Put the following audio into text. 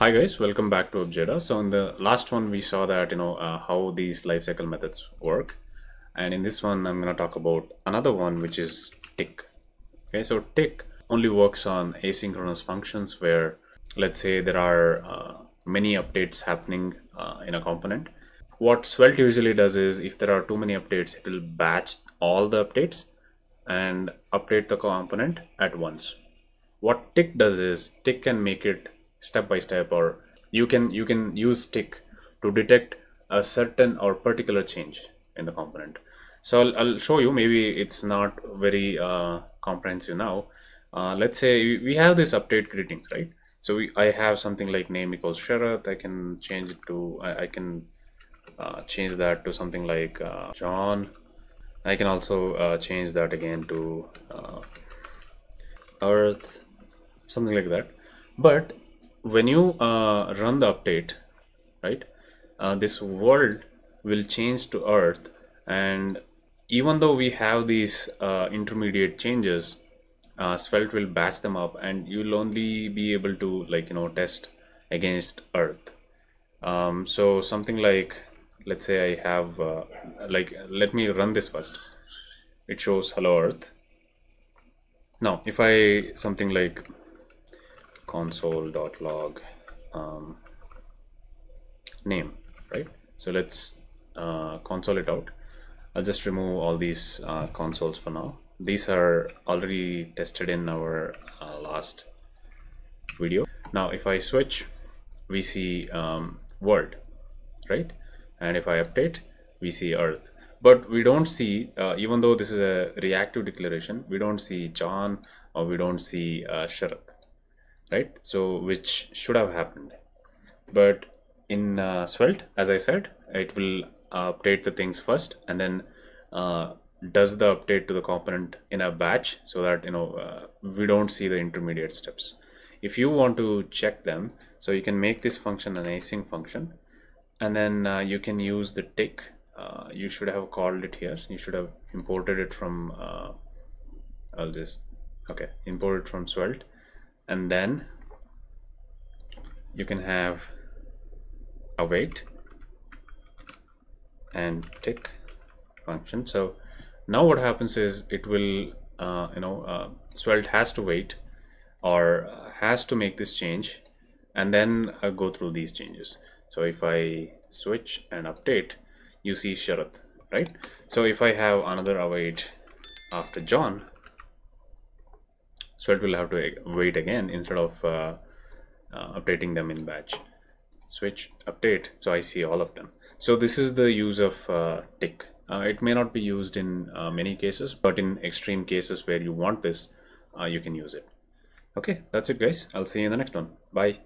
Hi guys, welcome back to WebJeda. So in the last one we saw that how these lifecycle methods work, and in this one I'm going to talk about another one, which is tick. Okay, so tick only works on asynchronous functions where, let's say, there are many updates happening in a component. What Svelte usually does is, if there are too many updates, it will batch all the updates and update the component at once. What Tick does is, Tick can make it step by step, or you can use Tick to detect a certain or particular change in the component. So I'll show you. Maybe it's not very comprehensive now. Let's say we have this update greetings, right? So I have something like name equals Sharath. I can change it to I can change that to something like John. I can also change that again to Earth, something like that. But when you run the update, right, this world will change to Earth, and even though we have these intermediate changes, Svelte will batch them up, and you'll only be able to test against Earth. So something like, let's say I have let me run this first. It shows hello Earth. Now if I something like console.log name, right? So let's console it out. I'll just remove all these consoles for now. These are already tested in our last video. Now if I switch, we see world, right? And if I update, we see Earth. But we don't see, even though this is a reactive declaration, we don't see John, or we don't see Sharath, right? So which should have happened. But in Svelte, as I said, it will update the things first, and then does the update to the component in a batch, so that we don't see the intermediate steps. If you want to check them, so you can make this function an async function, and then you can use the tick. You should have called it here. You should have imported it from import it from Svelte, and then you can have await and tick function. So now what happens is, it will Svelte has to wait, or has to make this change, and then go through these changes. So if I switch and update, you see Sharath, right? So if I have another await after John, Svelte will have to wait again, instead of updating them in batch. Switch, update, so I see all of them. So this is the use of tick. It may not be used in many cases, but in extreme cases where you want this, you can use it. Okay, that's it guys. I'll see you in the next one. Bye.